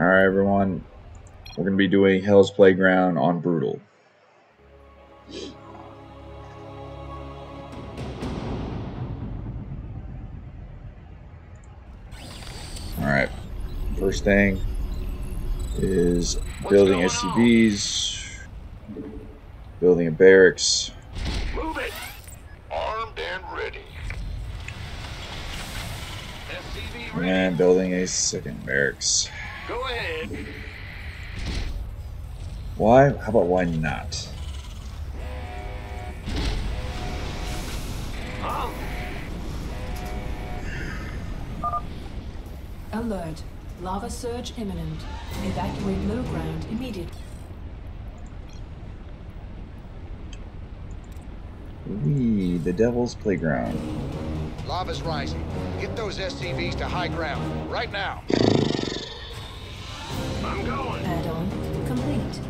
Alright everyone, we're going to be doing Hell's Playground on Brutal. Alright, first thing is building SCVs, building a barracks. Move it! Armed and ready. SCV ready. And building a second barracks. Go ahead. Why? How about why not? Alert. Lava surge imminent. Evacuate low ground immediately. Wee, the Devil's Playground. Lava's rising. Get those SCVs to high ground right now. I'm going. Add-on complete.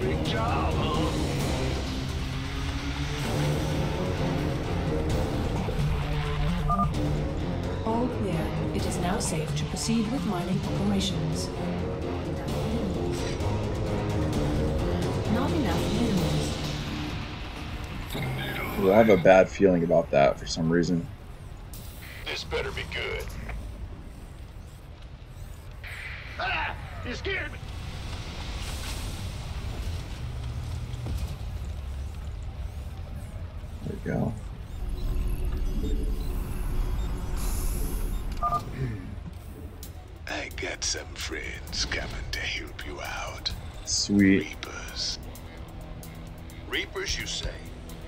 Big job, huh? All clear. It is now safe to proceed with mining operations. Not enough minerals. Ooh, I have a bad feeling about that for some reason. This better be good. Ah! You scared me! There we go. I got some friends coming to help you out. Sweet. Reapers. Reapers, you say?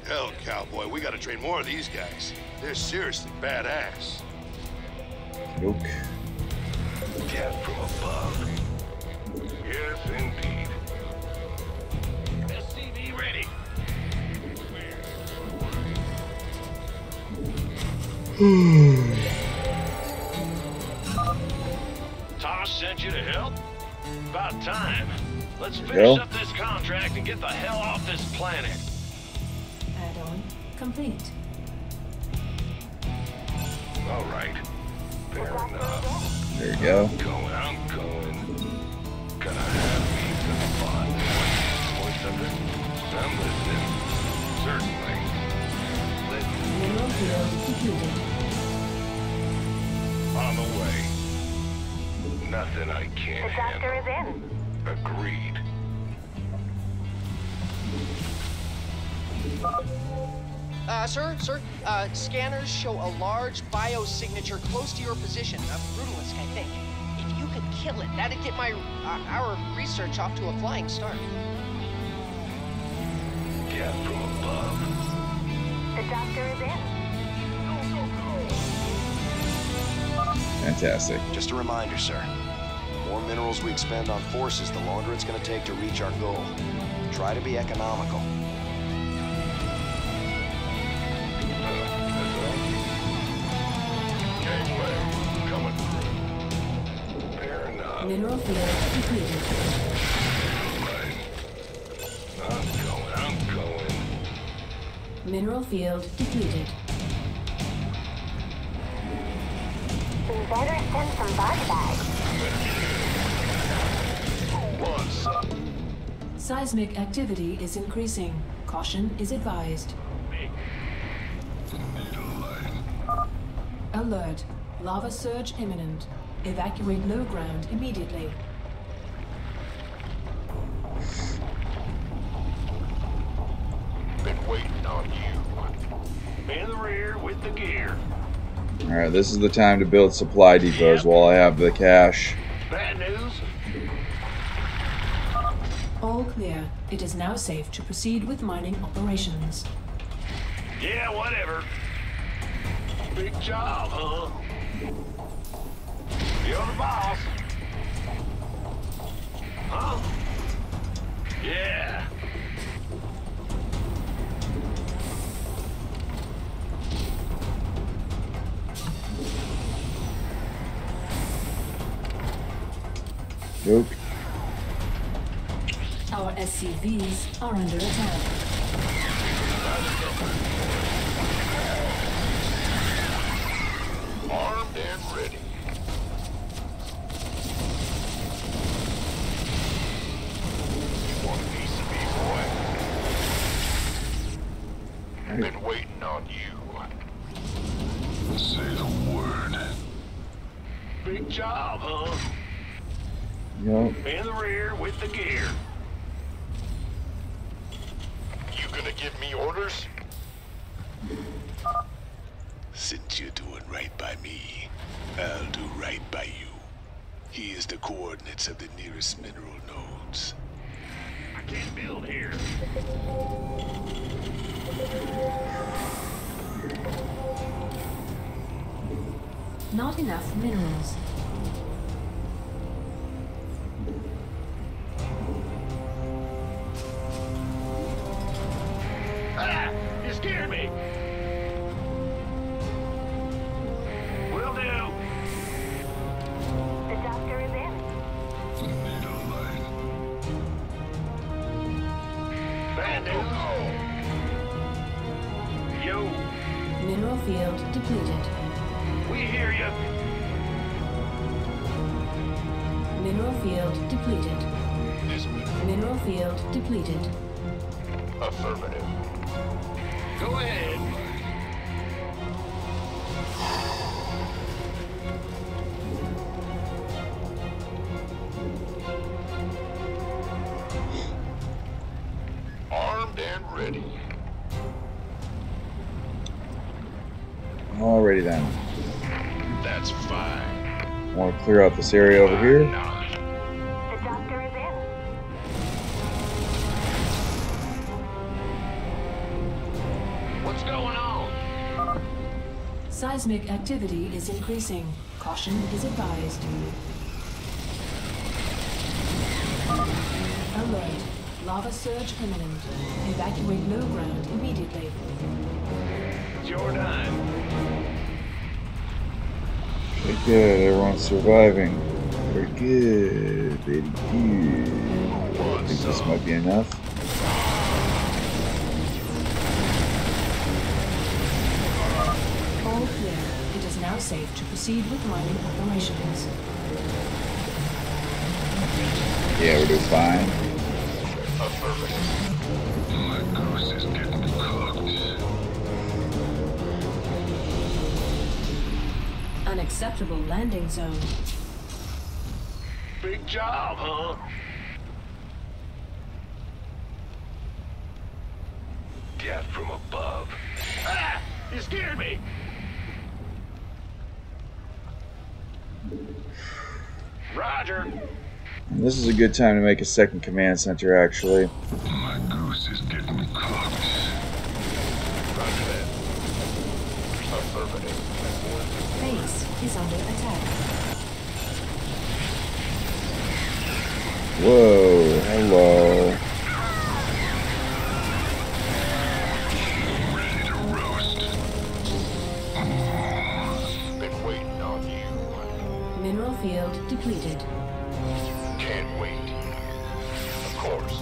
Hell, cowboy, we gotta train more of these guys. They're seriously badass. Look. Cat from above. Yes, indeed. SCV ready. Tosh sent you to help? About time. Let's finish up this contract and get the hell off this planet. Add-on complete. All right. Fair enough. There you go. I'm going. Gonna have me some fun. Or something. I'm listening. Certainly. On the way. Nothing I can't handle. The doctor is in. Agreed. Sir, scanners show a large biosignature close to your position, a Brutalisk, I think. If you could kill it, that'd get my, our research off to a flying start. Get from above. The doctor is in. Fantastic. Just a reminder, sir. The more minerals we expend on forces, the longer it's going to take to reach our goal. Try to be economical. Mineral field completed. I'm going. Mineral field depleted. We better send some body bags. Seismic activity is increasing. Caution is advised. Alert. Lava surge imminent. Evacuate low ground immediately. Been waiting on you. In the rear with the gear. Alright, this is the time to build supply depots while I have the cash. Bad news. All clear. It is now safe to proceed with mining operations. Yeah, whatever. Big job, huh? You're the boss. Huh? Yeah. Joke. Our SCVs are under attack. Armed and ready. You want a piece of me, boy? I've been waiting on you. Say the word. Big job, huh? Yep. In the rear with the gear. You gonna give me orders? Since you're doing right by me, I'll do right by you. Here's the coordinates of the nearest mineral nodes. I can't build here. Not enough minerals. Ah! You scared me! Will do! The doctor is in. The needle line. Bandit! Yo! Mineral field depleted. We hear you! Mineral field depleted. Mineral field depleted. Affirmative. Go ahead. Armed and ready. Alrighty then. That's fine. Want to clear out this area over here? No. Seismic activity is increasing. Caution is advised. Alert. Lava surge imminent. Evacuate low ground immediately. It's your time. Very good. Everyone's surviving. Very good. Very good. I think this might be enough. Safe to proceed with mining operations. Yeah, we're doing fine. Affirmative. My goose is getting cooked. Unacceptable landing zone. Big job, huh? Death from above. Ah! You scared me! Roger. This is a good time to make a second command center, actually. My goose is getting cooked. Roger that. Affirmative. Base is under attack. Whoa, hello. Field depleted. Can't wait. Of course.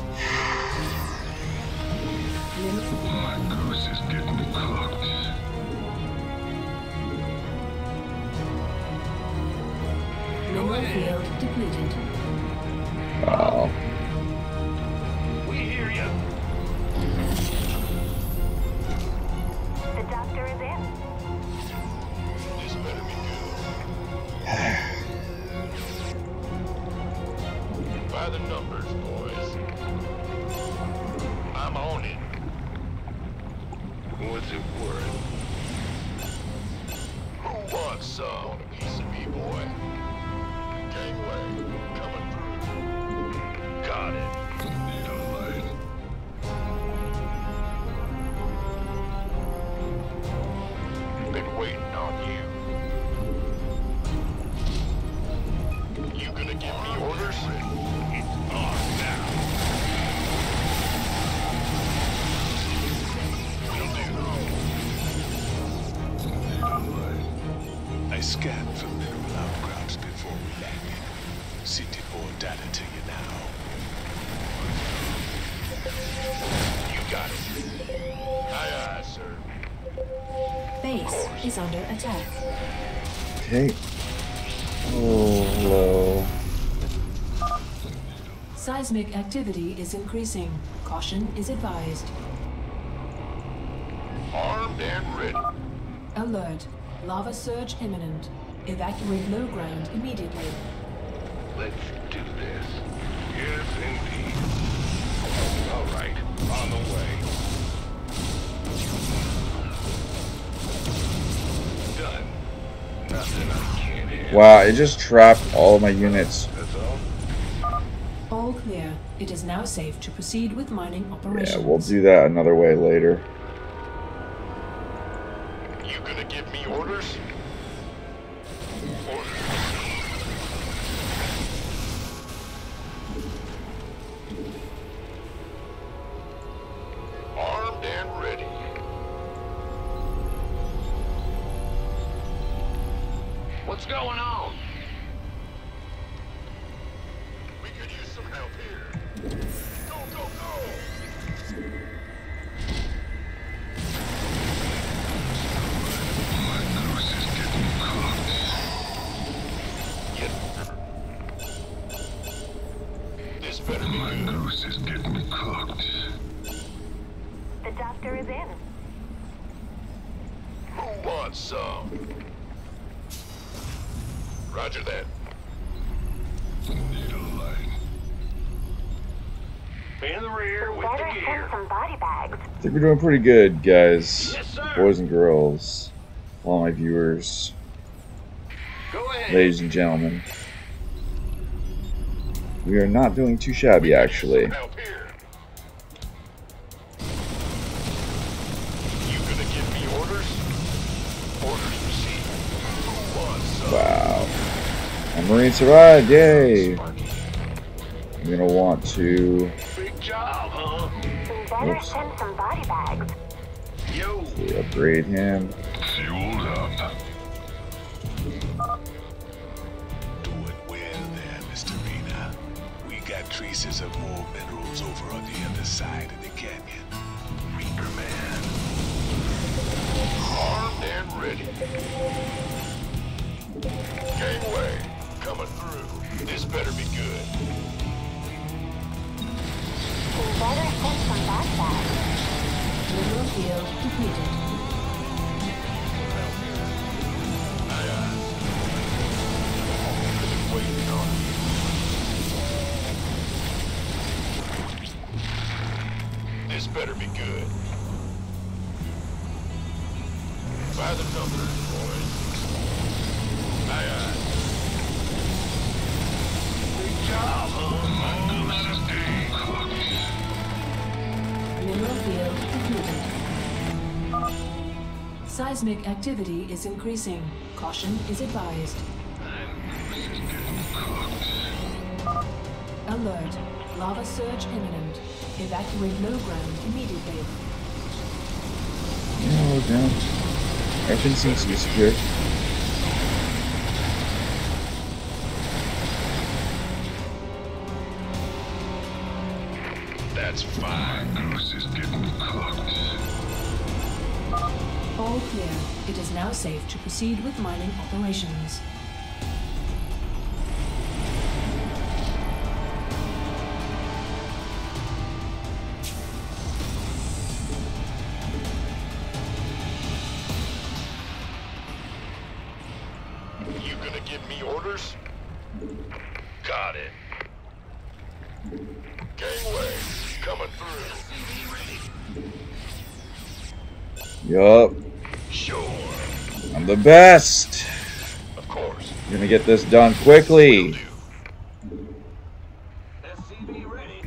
My goose is getting cooked. Mineral field depleted. Oh. We hear you. The doctor is in. This better be good. By the numbers, boys. I'm on it. What's it worth? Who wants some? Want a piece of me, boy? Gangway, coming through. Got it. Needle line. Been waiting on you. You gonna give me orders? I scanned for mineral outcrops before we landed. Sending more data to you now. You Got it. Aye, aye, sir. Base is under attack. Okay. Oh, no. Seismic activity is increasing. Caution is advised. Armed and ready. Alert. Lava surge imminent. Evacuate low ground immediately. Let's do this. Yes, indeed. All right, on the way. Done. Nothing I can't hit. Wow, it just trapped all of my units. That's all. All clear. It is now safe to proceed with mining operations. Yeah, we'll do that another way later. You gonna give me orders? We're doing pretty good, guys, yes, boys and girls, all my viewers, ladies and gentlemen. We are not doing too shabby, actually. You gonna give me orders? Orders received. Wow. A Marine survived, yay! I'm gonna want to... Big job, huh? Oops. We upgrade him. Fueled up. Do it well there, Mr. Rena. We got traces of more minerals over on the other side of the canyon. Reaper man. Armed and ready. Gateway coming through. This better be good. Better sent from that side. Little field completed. Waiting on you. This better be good. By the numbers, boys. Aye, aye. Big job, huh? My goodness. Field completed. Seismic activity is increasing. Caution is advised. Alert. Lava surge imminent. Evacuate low ground immediately. Oh, damn. Everything seems to be secure. That's fine. My goose is getting cooked. All clear. It is now safe to proceed with mining operations. You gonna give me orders? Got it. Gateway. Coming through. Yup. Sure. I'm the best. Of course. I'm gonna get this done quickly. SCV ready.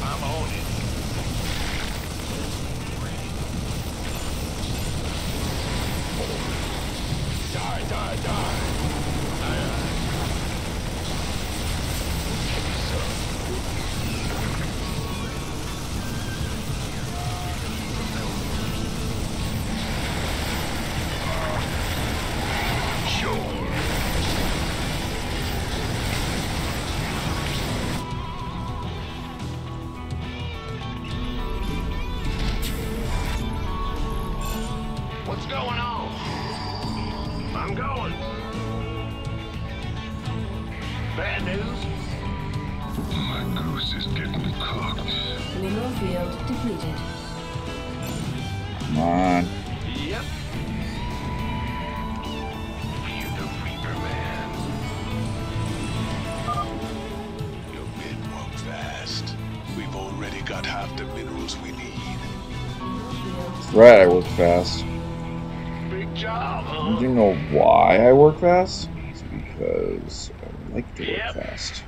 I'm on it. going on. I'm going. Bad news. My goose is getting cooked. Mineral field depleted. Come on. Yep. You're the Reaper man. Your men walk fast. We've already got half the minerals we need. Right, I work fast. Big job, huh? Do you know why I work fast? It's because I like to work fast.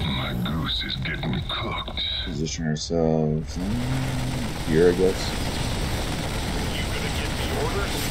My goose is getting cooked. Position ourselves here, I guess. You gonna get the orders?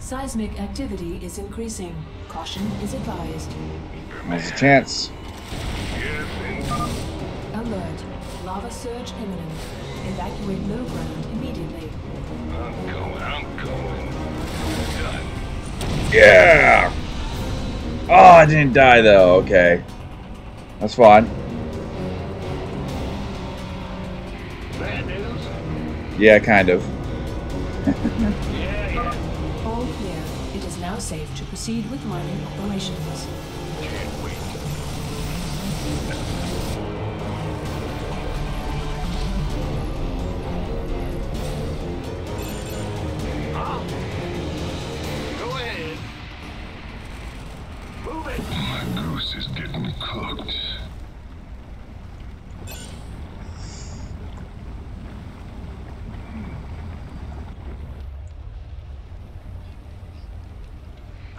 Seismic activity is increasing. Caution is advised. There's a chance. Alert. Lava surge imminent. Evacuate low ground immediately. I'm going. I'm going. I'm done. Yeah! Oh, I didn't die though. Okay. That's fine. Bad news? Yeah, kind of. All clear. It is now safe to proceed with mining operations. Can't wait. Go ahead. Move it. My goose is getting cooked.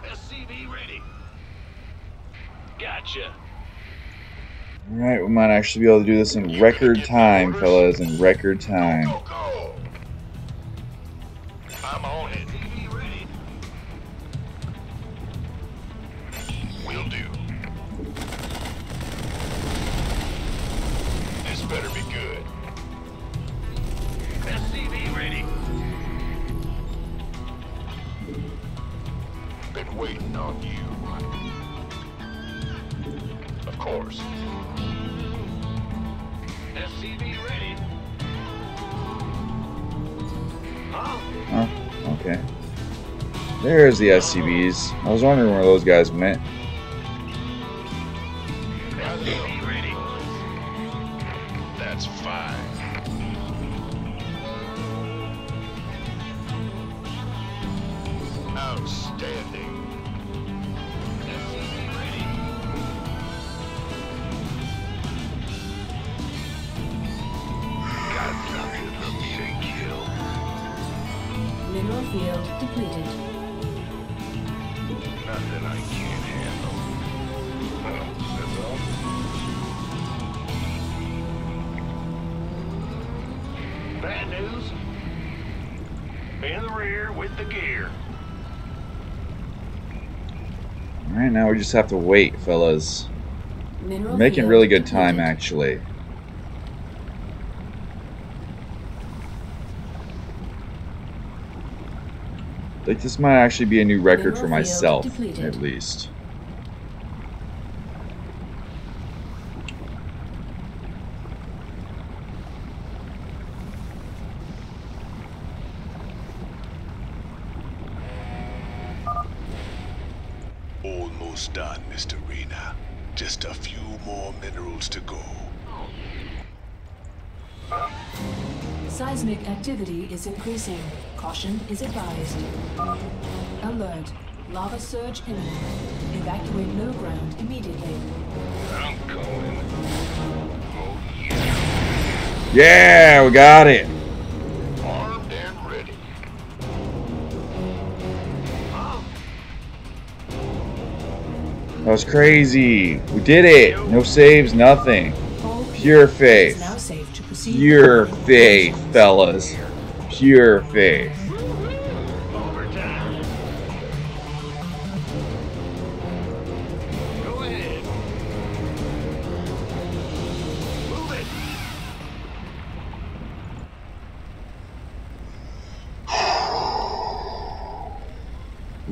SCV ready. Gotcha. All right, we might actually be able to do this in record time, fellas. In record time. Go, go, go. I'm on it. SCV ready. Will do. This better be good. SCV ready. Been waiting on you. Of course. SCV ready. Huh? Oh, okay. There's the SCVs. I was wondering where those guys went. SCV ready. That's fine. Outstanding. SCV ready. Got something for me to kill. Mineral field depleted. Nothing I can't handle. That's all. Bad news. In the rear with the gear. Alright, now we just have to wait, fellas. We're making really good time, actually. Like, this might actually be a new record for myself, at least. Almost done, Mr. Rena. Just a few more minerals to go. Seismic activity is increasing. Caution is advised. Alert. Lava surge imminent. Evacuate low ground immediately. I'm going. Oh, yeah. Yeah, we got it. That was crazy. We did it. No saves, nothing. Pure faith. Pure faith, fellas. Pure faith.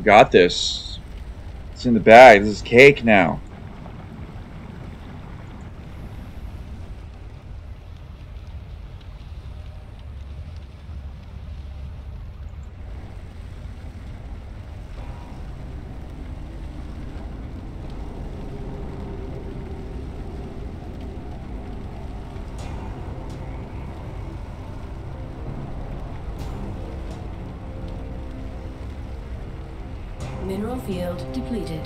got this. It's in the bag. This is cake now. Mineral field depleted.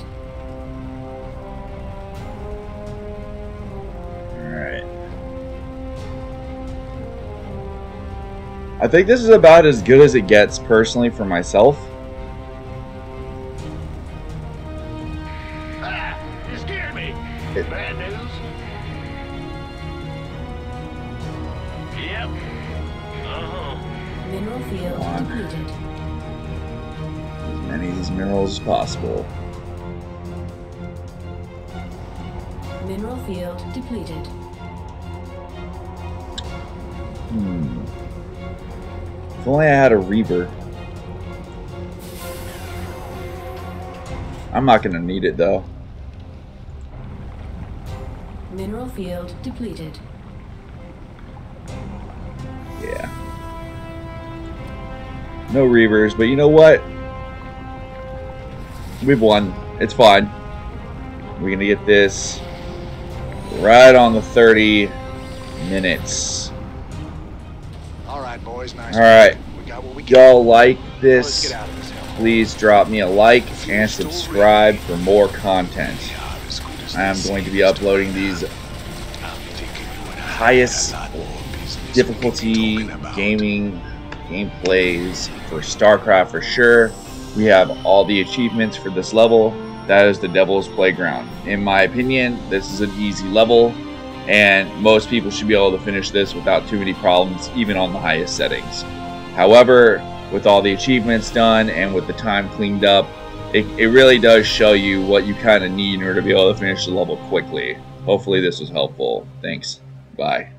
Alright. I think this is about as good as it gets personally for myself. You scared me. Bad news. Yep. Mineral field depleted. Many of these minerals as possible. Mineral field depleted. If only I had a Reaper. I'm not gonna need it though. Mineral field depleted. Yeah. No Reavers, but you know what? We've won. It's fine. We're gonna get this right on the 30 minutes. All right, boys. Nice. All right. Y'all like this? Please drop me a like and subscribe for more content. I'm going to be uploading these highest difficulty gaming gameplays for StarCraft for sure. We have all the achievements for this level. That is The Devil's Playground. In my opinion, this is an easy level, and most people should be able to finish this without too many problems, even on the highest settings. However, with all the achievements done and with the time cleaned up, it really does show you what you kind of need in order to be able to finish the level quickly. Hopefully this was helpful. Thanks. Bye.